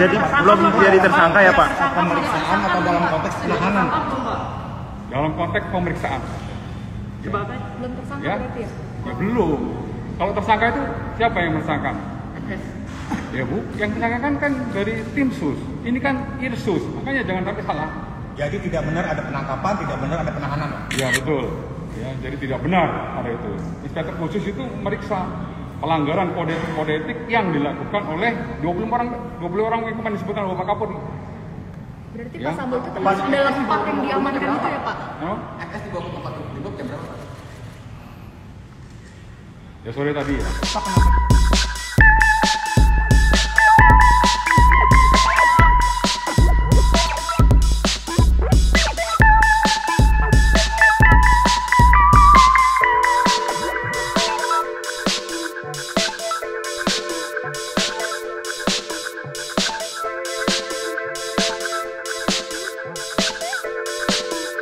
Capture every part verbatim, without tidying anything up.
Jadi belum jadi tersangka ya Pak? Pemeriksaan atau dalam konteks penahanan? Dalam konteks pemeriksaan. Sebagai belum tersangka ya? Berarti ya? Ya belum. Kalau tersangka itu siapa yang tersangka? Ya Bu, yang tersangkakan kan dari timsus. Ini kan Irsus, makanya jangan sampai salah. Jadi tidak benar ada penangkapan, tidak benar ada penahanan. Ya betul. Ya, jadi tidak benar ada itu. Inspektorat Khusus itu meriksa pelanggaran kode kode etik yang dilakukan oleh dua puluh orang dua puluh orang yang kemarin disebutkan oleh Pak Kapolri. Berarti ya? Pak Sambo itu termasuk dalam empat yang diamankan itu ya Pak? Huh? F S dibawa ke tempat duduk jam berapa? Ya sore tadi ya. Pak kenapa?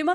Terima